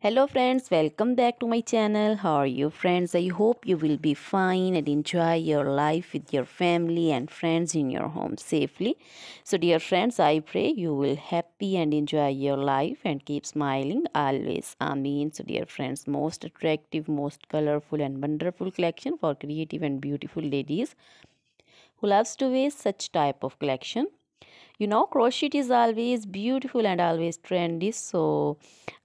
Hello friends, welcome back to my channel. How are you friends? I hope you will be fine and enjoy your life with your family and friends in your home safely. So dear friends, I pray you will happy and enjoy your life and keep smiling always. Amen. So dear friends, most attractive, most colorful and wonderful collection for creative and beautiful ladies who loves to wear such type of collection. You know, crochet is always beautiful and always trendy, so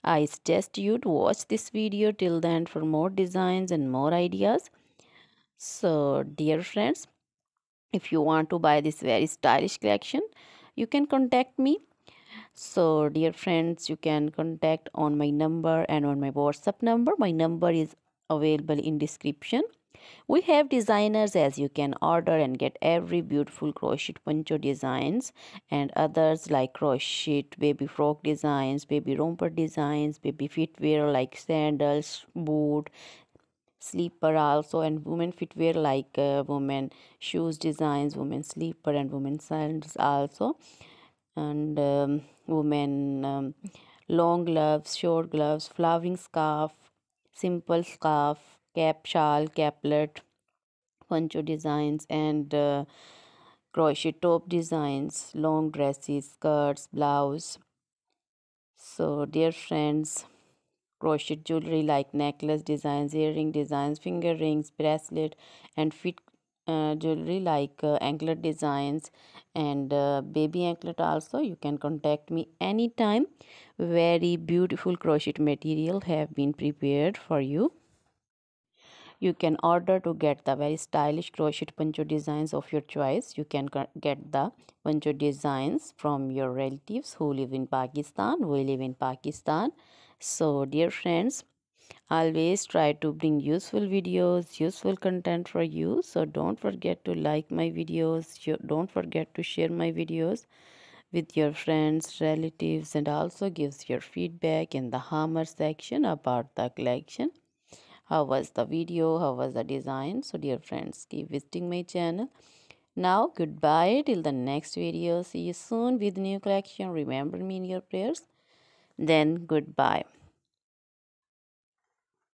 I suggest you to watch this video till then for more designs and more ideas. So dear friends, if you want to buy this very stylish collection, you can contact me. So dear friends, you can contact on my number and on my WhatsApp number. My number is available in description. We have designers as you can order and get every beautiful crochet poncho designs and others like crochet baby frock designs, baby romper designs, baby fitwear like sandals, boot, slipper also, and women fitwear like women shoes designs, women slipper and women sandals also, and women long gloves, short gloves, flowering scarf, simple scarf, cap, shawl, caplet, poncho designs, and crochet top designs, long dresses, skirts, blouse. So dear friends, crochet jewelry like necklace designs, earring designs, finger rings, bracelet, and fit jewelry like anklet designs and baby anklet also. You can contact me anytime. Very beautiful crochet material have been prepared for you. You can order to get the very stylish crochet poncho designs of your choice. You can get the poncho designs from your relatives who live in Pakistan. We live in Pakistan. So dear friends, always try to bring useful videos, useful content for you. So don't forget to like my videos. Don't forget to share my videos with your friends, relatives, and also gives your feedback in the hammer section about the collection. How was the video? How was the design? So dear friends, keep visiting my channel. Now goodbye till the next video. See you soon with new collection. Remember me in your prayers. Then goodbye.